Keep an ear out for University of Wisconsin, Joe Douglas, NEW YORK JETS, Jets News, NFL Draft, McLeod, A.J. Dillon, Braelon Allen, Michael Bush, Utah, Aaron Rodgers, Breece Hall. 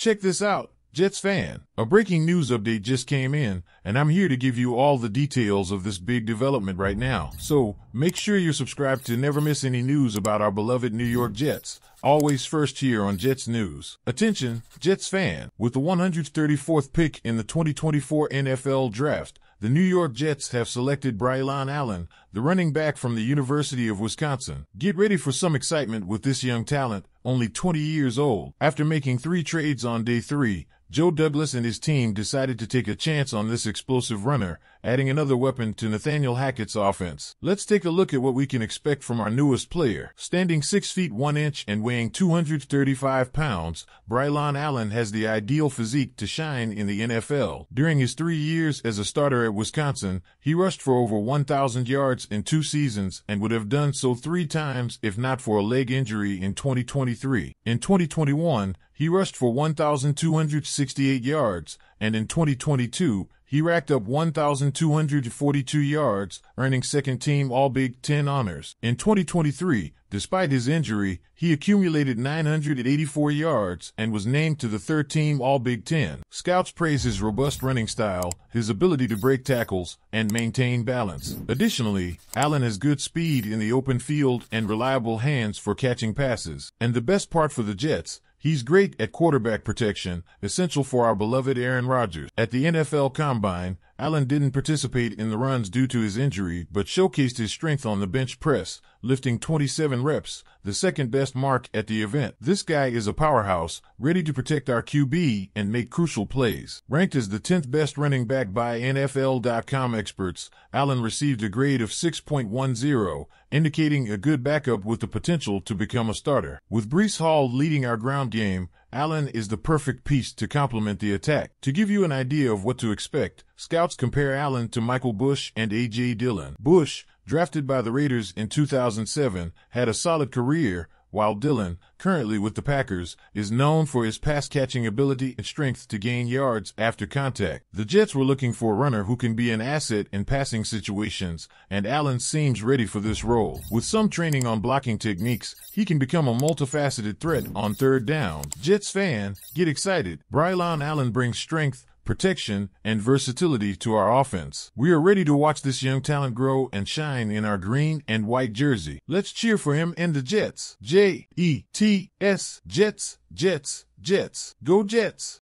Check this out, Jets fan. A breaking news update just came in, and I'm here to give you all the details of this big development right now. So make sure you're subscribed to never miss any news about our beloved New York Jets. Always first here on Jets News. Attention, Jets fan. With the 134th pick in the 2024 NFL Draft, the New York Jets have selected Braelon Allen, the running back from the University of Wisconsin. Get ready for some excitement with this young talent, only 20 years old. After making 3 trades on day 3, Joe Douglas and his team decided to take a chance on this explosive runner, adding another weapon to Nathaniel Hackett's offense. Let's take a look at what we can expect from our newest player. Standing 6'1" and weighing 235 pounds, Braelon Allen has the ideal physique to shine in the NFL. During his 3 years as a starter at Wisconsin, he rushed for over 1,000 yards in 2 seasons and would have done so 3 times if not for a leg injury in 2023. In 2021, he rushed for 1,268 yards, and in 2022, he racked up 1,242 yards, earning second-team All-Big Ten honors. In 2023, despite his injury, he accumulated 984 yards and was named to the third-team All-Big Ten. Scouts praise his robust running style, his ability to break tackles, and maintain balance. Additionally, Allen has good speed in the open field and reliable hands for catching passes. And the best part for the Jets, he's great at quarterback protection, essential for our beloved Aaron Rodgers. At the NFL Combine, Allen didn't participate in the runs due to his injury, but showcased his strength on the bench press, lifting 27 reps, the second-best mark at the event. This guy is a powerhouse, ready to protect our QB and make crucial plays. Ranked as the 10th best running back by NFL.com experts, Allen received a grade of 6.10, indicating a good backup with the potential to become a starter. With Breece Hall leading our ground game, Allen is the perfect piece to complement the attack. To give you an idea of what to expect, scouts compare Allen to Michael Bush and A.J. Dillon. Bush, drafted by the Raiders in 2007, had a solid career, while Dillon, currently with the Packers, is known for his pass-catching ability and strength to gain yards after contact. The Jets were looking for a runner who can be an asset in passing situations, and Allen seems ready for this role. With some training on blocking techniques, he can become a multifaceted threat on third down. Jets fan, get excited. Braelon Allen brings strength, protection, and versatility to our offense. We are ready to watch this young talent grow and shine in our green and white jersey. Let's cheer for him and the Jets. Jets, Jets, Jets. Go Jets!